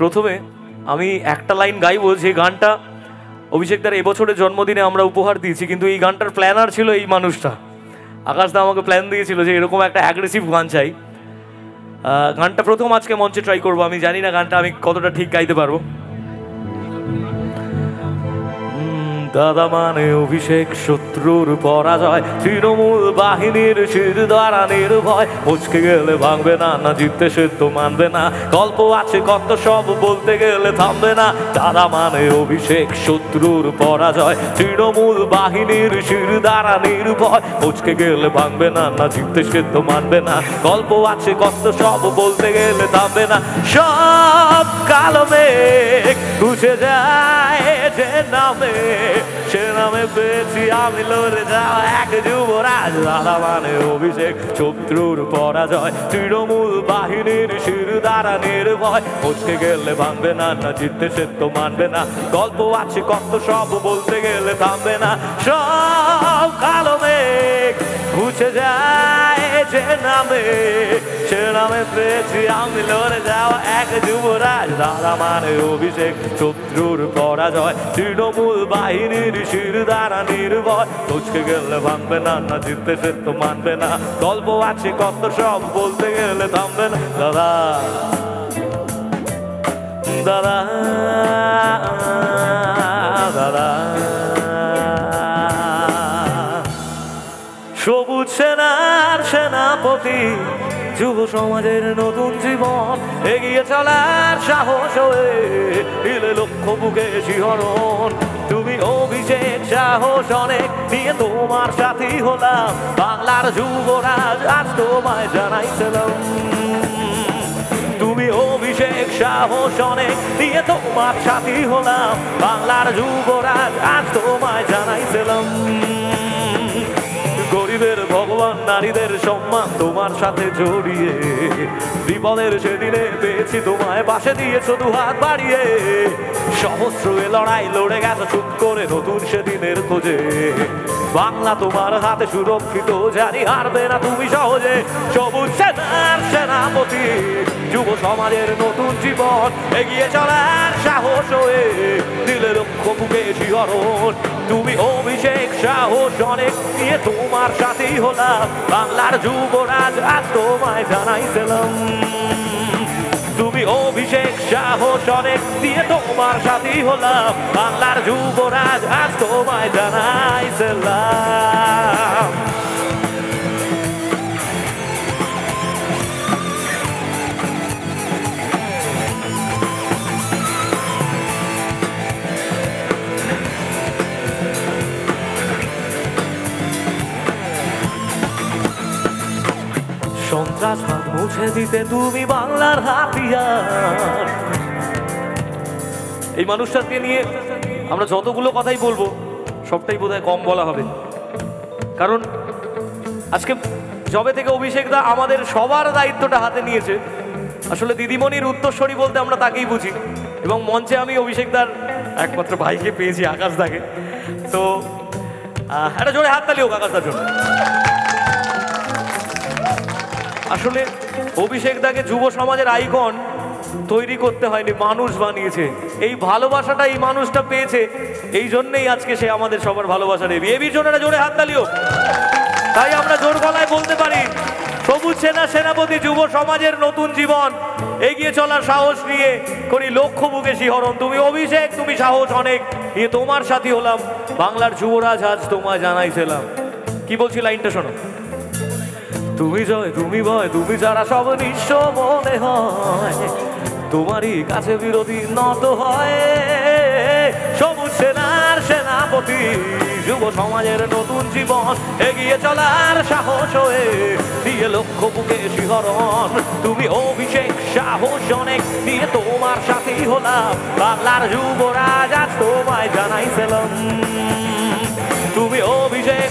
প্রথমে আমি একটা লাইন গাইবো যে গানটা অভিষেক দার এবছরের জন্মদিনে আমরা উপহার দিয়েছি, কিন্তু এই গানটার প্ল্যানার ছিল এই মানুষটা। আকাশদা আমাকে প্ল্যান দিয়েছিল যে এরকম একটা অ্যাগ্রেসিভ গান চাই। গানটা প্রথম আজকে মঞ্চে ট্রাই করবো, আমি জানি না গানটা আমি কতটা ঠিক গাইতে পারবো। দাদা মানে অভিষেক, শত্রুর পরাজয়, তৃণমূল বাহিনীর শির দ্বারা নির্ভয়, মুচকে গেলে ভাঙবে না, না জিততে সিদ্ধ মানবে না, গল্প আছে কত সব বলতে গেলে থামবে না। দাদা মানে অভিষেক, শত্রুর পরাজয়, তৃণমূল বাহিনীর শির দ্বারা নির্ভয়, মুচকে গেলে ভাঙবে না, না জিততে সিদ্ধ মানবে না, গল্প আছে কত সব বলতে গেলে থামবে না। সব কালো মেঘ ঘুষে যায় যে নামে, সে নামে পেয়েছি আমি লড়ে যাওয়া এক যুবরাজ। দাদা মানে অভিষেক, শত্রুর পরাজয়, তৃণমূল বাহিনীর শির দ্বারা নির্ভয়, মুচকে গেলে ভাঙবে না, না জিততে সে তো মানবে না, গল্প আছে কত সব বলতে গেলে থামবে না। সব কালো মেঘ ঘুচে যায় যে নামে, সে নামে পেয়েছি আমি লড়ে যাওয়া এক যুবরাজ। দাদা মানে অভিষেক, শত্রুর পরাজয়, তৃণমূল বাহিনীর শির দ্বারা নির্ভয়, মুচকে গেলে ভাঙবে না, না জিততে সে তো মানবে না, গল্প আছে কত সব বলতে গেলে থামবে না। দাদা দাদা দাদা সবুজ সেনার সেনাপতি, যুব সমাজের নতুন জীবন, এগিয়ে চলার সাহস হয়ে দিলে লক্ষ্য বুকে শিহরণ। তুমি অভিষেক, সাহস অনেক নিয়ে তোমার সাথী হলাম, বাংলার যুবরাজ আজ তোমায় জানাইছিলাম। তুমি অভিষেক, সাহস অনেক নিয়ে তোমার সাথী হলাম, বাংলার যুবরাজ আজ তোমায় জানাইছিলাম। গরিবের ভগবান, নারীদের সম্মান তোমার সাথে জড়িয়ে, বিপদের সেদিনে পেয়েছি তোমায় পাশে, দিয়েছো দুহাত বাড়িয়ে, সহস্র এ লড়াই লড়ে গেছো চুপ করে নতুন সেদিনের খোঁজে, বাংলা তোমার হাতে সুরক্ষিত, জানি হারবে না তুমি সহজে। সবুজ সেনার সেনাপতি, যুব সমাজের নতুন জীবন, এগিয়ে চলার সাহস হয়ে দিলে লক্ষ্য বুকে শিহরণ। তুমি অভিষেক, সাহস অনেক নিয়ে তোমার সাথেই হলাম, বাংলার যুবরাজ আজ তোমায় জানাইছিলাম। তুমি অভিষেক, সাহস অনেক নিয়ে তোমার সাথেই হলাম, বাংলার যুবরাজ আজ তোমায় জানাইছিলাম। সন্ত্রাস মুছে দিতে তুমি বাংলার হাতিয়ার। এই মানুষটাকে নিয়ে আমরা যতগুলো কথাই বলবো সবটাই বোধহয় কম বলা হবে, কারণ আজকে জবে থেকে অভিষেক দা আমাদের সবার দায়িত্বটা হাতে নিয়েছে, আসলে দিদিমণির উত্তরস্বরী বলতে আমরা তাকেই বুঝি, এবং মঞ্চে আমি অভিষেক দার একমাত্র ভাইকে পেয়েছি আকাশ দাকে। তো একটা জোরে হাততালি হোক আকাশ দার জন্য। আসলে অভিষেক দাকে যুব সমাজের আইকন তৈরি করতে হয়নি, মানুষ বানিয়েছে। এই ভালোবাসাটা এই মানুষটা পেয়েছে, এই জন্যেই আজকে সে আমাদের সবার ভালোবাসা দেবে। এবির জন্য একটা জোরে হাততালিও। তাই আমরা জোর গলায় বলতে পারি, সবুজ সেনা সেনাপতি, যুব সমাজের নতুন জীবন, এগিয়ে চলার সাহস নিয়ে করি লক্ষ্য বুকে শিহরণ। তুমি অভিষেক, তুমি সাহস অনেক নিয়ে তোমার সাথী হলাম, বাংলার যুবরাজ আজ তোমায় জানাইছিলাম। কি বলছি লাইনটা শোনো। তুমি জয়, তুমি ভয়, তুমি যারা সব নিঃস্ব মনে হয়, তোমারই কাছে বিরোধী নত হয়। সবুজ সেনার সেনাপতি, যুব সমাজের নতুন জীবন, এগিয়ে চলার সাহস হয়ে দিয়ে লক্ষ্য বুকে শিহরণ। তুমি অভিষেক, সাহস অনেক দিয়ে তোমার সাথী হলাম, বাংলার যুবরাজ আজ তোমায় জানাইছিলাম। তুমি অভিষেক,